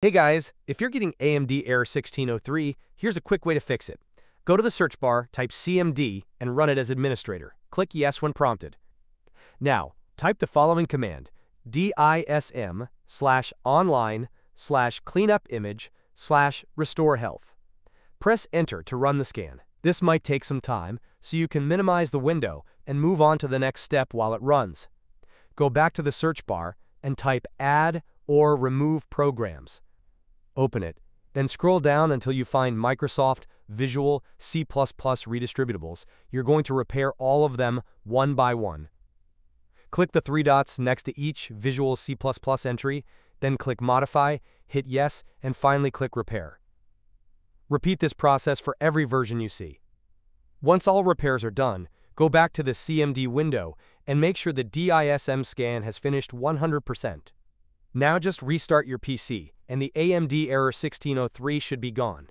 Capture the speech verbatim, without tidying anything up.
Hey guys, if you're getting A M D error sixteen oh three, here's a quick way to fix it. Go to the search bar, type C M D, and run it as administrator. Click yes when prompted. Now, type the following command, D I S M slash online slash cleanup image slash restore health. Press enter to run the scan. This might take some time, so you can minimize the window and move on to the next step while it runs. Go back to the search bar and type add or remove programs. Open it, then scroll down until you find Microsoft Visual C plus plus redistributables. You're going to repair all of them one by one. Click the three dots next to each Visual C plus plus entry, then click Modify, hit Yes, and finally click Repair. Repeat this process for every version you see. Once all repairs are done, go back to the C M D window and make sure the D I S M scan has finished one hundred percent. Now just restart your P C, and the A M D error sixteen oh three should be gone.